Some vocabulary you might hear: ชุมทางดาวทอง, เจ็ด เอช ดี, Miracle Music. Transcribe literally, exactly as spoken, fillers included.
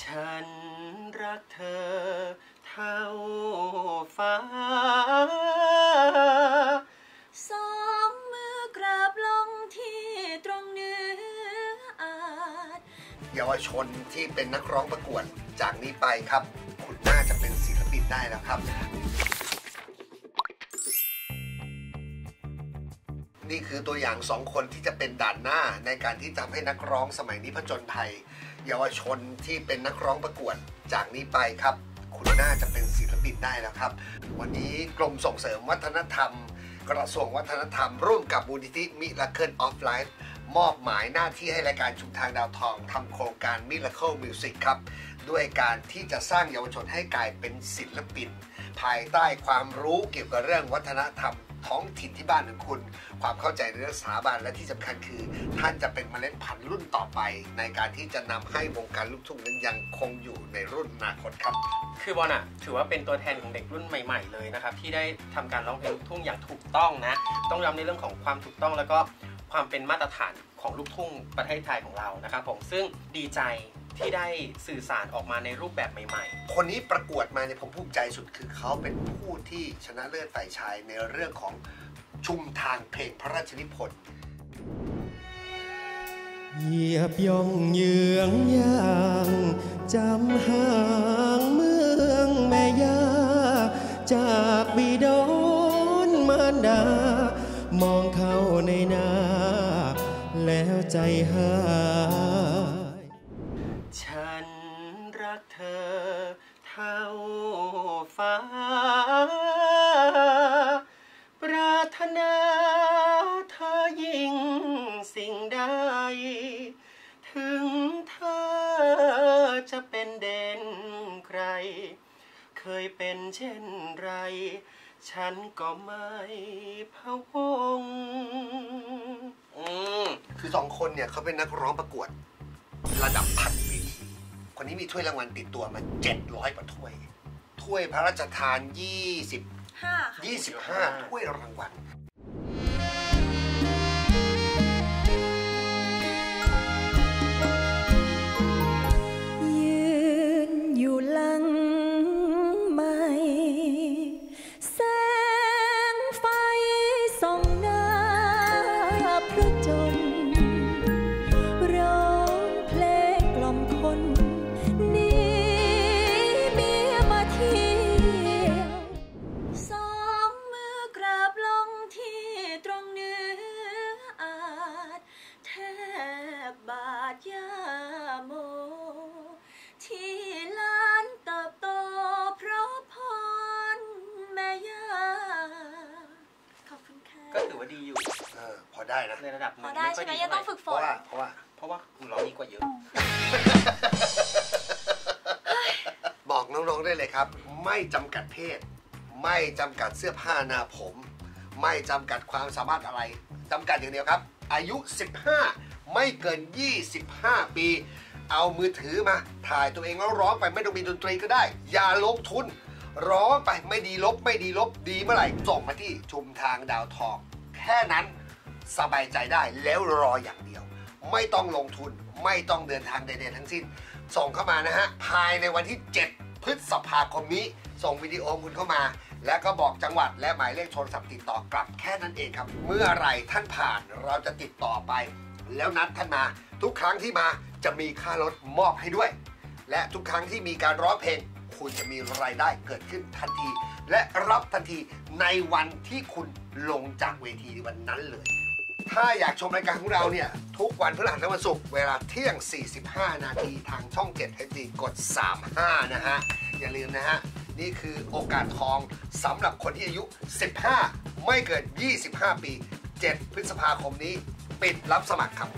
ฉันรักเธอเท่าฟ้าสองมือกราบลงที่ตรงเนื้ออาจเยาวชนที่เป็นนักร้องประกวดจากนี้ไปครับคุณน่าจะเป็นศิลปินได้แล้วครับนี่คือตัวอย่างสองคนที่จะเป็นด่านหน้าในการที่จะให้นักร้องสมัยนี้ผจญภัยเยาวชนที่เป็นนักร้องประกวดจากนี้ไปครับคุณน่าจะเป็นศิลปินได้แล้วครับวันนี้กรมส่งเสริมวัฒนธรรมกระทรวงวัฒนธรรมร่วมกับมูลนิธิมิราเคิลออฟไลฟ์มอบหมายหน้าที่ให้รายการชุมทางดาวทองทำโครงการ Miracle Music ครับด้วยการที่จะสร้างเยาวชนให้กลายเป็นศิลปินภายใต้ความรู้เกี่ยวกับเรื่องวัฒนธรรมท้องถิ่นที่บ้านของคุณความเข้าใจในเรื่องสถาบันและที่สำคัญคือท่านจะเป็นเมล็ดพันธุ์รุ่นต่อไปในการที่จะนำให้วงการลูกทุ่งนั้นยังคงอยู่ในรุ่นอนาคตครับคือบอลน่ะถือว่าเป็นตัวแทนของเด็กรุ่นใหม่ๆเลยนะครับที่ได้ทำการร้องเพลงลูกทุ่งอย่างถูกต้องนะต้องย้ำในเรื่องของความถูกต้องแล้วก็ความเป็นมาตรฐานของลูกทุ่งประเทศไทยของเรานะครับผมซึ่งดีใจที่ได้สื่อสารออกมาในรูปแบบใหม่ๆคนนี้ประกวดมาเนี่ยผมภูมิใจสุดคือเขาเป็นผู้ที่ชนะเลิศฝ่ายชายในเรื่องของชุมทางเพลงพระราชนิพนธ์เหยียบย่องเยืองย่างจำห่างเมืองแม่ย่าจากบิดอนมารดามองเข้าในหน้าแล้วใจหายฉันรักเธอเท่าฟ้าปรารถนาเธอยิ่งสิ่งใดถึงเธอจะเป็นเด่นใครเคยเป็นเช่นไรฉันก็ไม่พะวงคือสองคนเนี่ยเขาเป็นนักร้องประกวดระดับพันปีคนนี้มีถ้วยรางวัลติดตัวมาเจ็ดร้อยกว่าถ้วยถ้วยพระราชทานยี่สิบห้าถ้วยรางวัลยืนอยู่หลังไม้แสงไฟส่องหน้าพระจนทร์ก็ถือว่าดีอยู่เออพอได้นะในระดับพอได้ใช่ไหมยังต้องฝึกฝนเพราะว่าเพราะว่าเราดีกว่าเยอะบอกน้องๆได้เลยครับไม่จำกัดเพศไม่จำกัดเสื้อผ้าหน้าผมไม่จำกัดความสามารถอะไรจำกัดอย่างเดียวครับอายุสิบห้าไม่เกินยี่สิบห้าปีเอามือถือมาถ่ายตัวเองแล้วร้องไปไม่ต้องมีดนตรีก็ได้อย่าลงทุนร้องไปไม่ดีลบไม่ดีลบดีเมื่อไหร่ส่งมาที่ชุมทางดาวทองแค่นั้นสบายใจได้แล้วรออย่างเดียวไม่ต้องลงทุนไม่ต้องเดินทางใดๆทั้งสิ้นส่งเข้ามานะฮะภายในวันที่เจ็ดพฤษภาคมนี้ส่งวิดีโอคุณเข้ามาแล้วก็บอกจังหวัดและหมายเลขโทรศัพท์ติดต่อกลับแค่นั้นเองครับเมื่อไหร่ท่านผ่านเราจะติดต่อไปแล้วนัดท่านมาทุกครั้งที่มาจะมีค่ารถมอบให้ด้วยและทุกครั้งที่มีการร้องเพลงคุณจะมีรายได้เกิดขึ้นทันทีและรับทันทีในวันที่คุณลงจากเวทีวันนั้นเลยถ้าอยากชมรายการของเราเนี่ยทุกวันพฤหัสและวันศุกร์เวลาเที่ยงสี่สิบห้านาทีทางช่องเจ็ด เอช ดี กดสามสิบห้านะฮะอย่าลืมนะฮะนี่คือโอกาสทองสำหรับคนที่อายุสิบห้าไม่เกินยี่สิบห้าปีเจ็ดพฤษภาคมนี้ปิดรับสมัครครับ